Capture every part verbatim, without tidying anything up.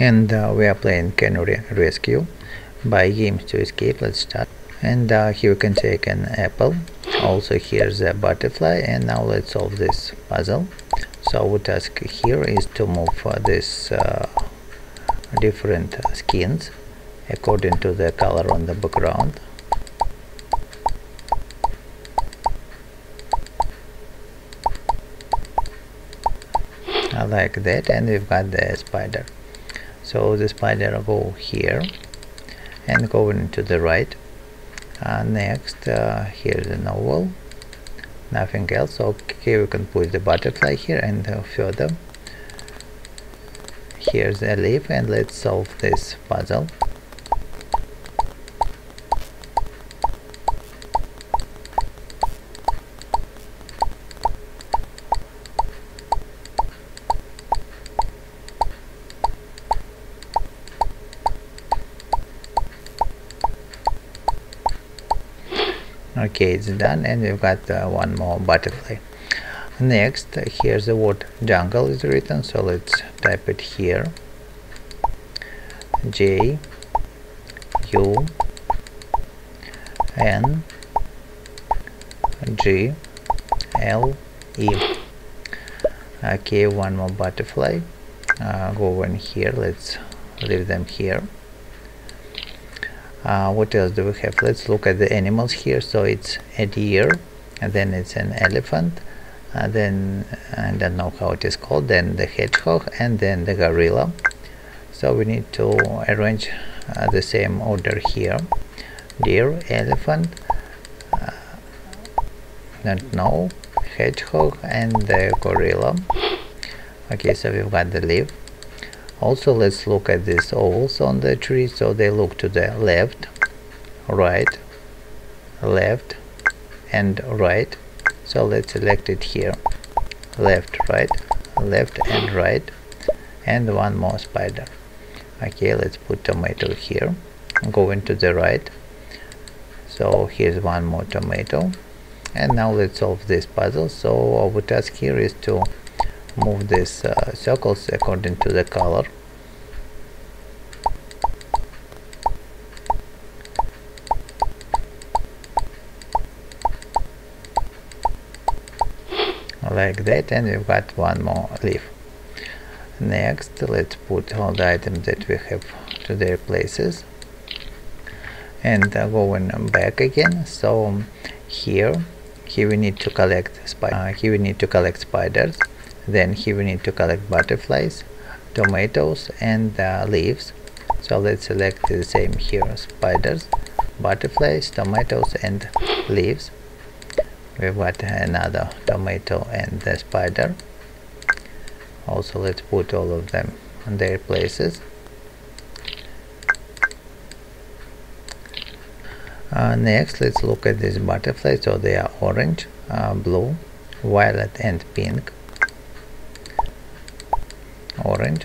and uh, we are playing Canary Rescue by Games two Escape. Let's start. And uh, here we can take an apple. Also here's a butterfly. And now let's solve this puzzle. So our task here is to move uh, this uh, different skins according to the color on the background. I like that. And we've got the spider. So the spider go here and going to the right. Uh, next uh, here's an oval, nothing else. Okay, we can put the butterfly here and uh, further. Here's a leaf, and let's solve this puzzle. Okay, it's done, and we've got uh, one more butterfly. Next, uh, here's the word jungle is written, so let's type it here. J U N G L E. Okay, one more butterfly. Uh, go in here. Let's leave them here. Uh, what else do we have? Let's look at the animals here. So it's a deer, and then it's an elephant, and then I don't know how it is called, then the hedgehog, and then the gorilla. So we need to arrange uh, the same order here. Deer, elephant, uh, don't know, hedgehog, and the gorilla. Okay, so we've got the leaf. Also, let's look at these ovals on the tree. So they look to the left, right, left, and right. So let's select it here. Left, right, left, and right. And one more spider. Okay, let's put tomato here. Go into the right. So here's one more tomato. And now let's solve this puzzle. So our task here is to move these uh, circles according to the color. Like that, and we've got one more leaf. Next, let's put all the items that we have to their places. And uh, going back again, so here, here we need to collect spider. Uh, here we need to collect spiders. Then here we need to collect butterflies, tomatoes, and uh, leaves. So let's select the same here. Spiders, butterflies, tomatoes, and leaves. We've got another tomato and the spider. Also, let's put all of them in their places. Uh, next, let's look at these butterflies. So they are orange, uh, blue, violet, and pink. Orange,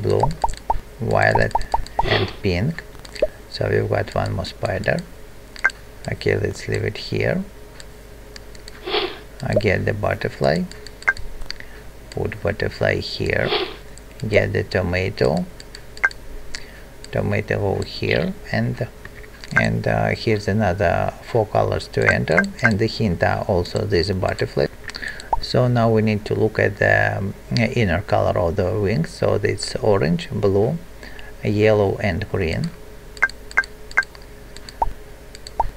blue, violet, and pink. So we've got one more spider. Okay, let's leave it here. I get the butterfly, put butterfly here, get the tomato, tomato over here, and and uh, here's another four colors to enter, and the hint are also this butterfly. So now we need to look at the um, inner color of the wings. So it's orange, blue, yellow, and green.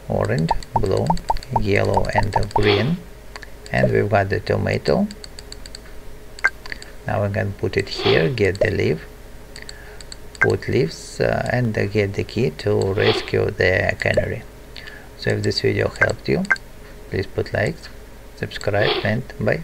Orange, blue, yellow, and green. And we've got the tomato. Now we can put it here, get the leaf, put leaves, uh, and uh, get the key to rescue the canary. So if this video helped you, please put likes, subscribe, and bye.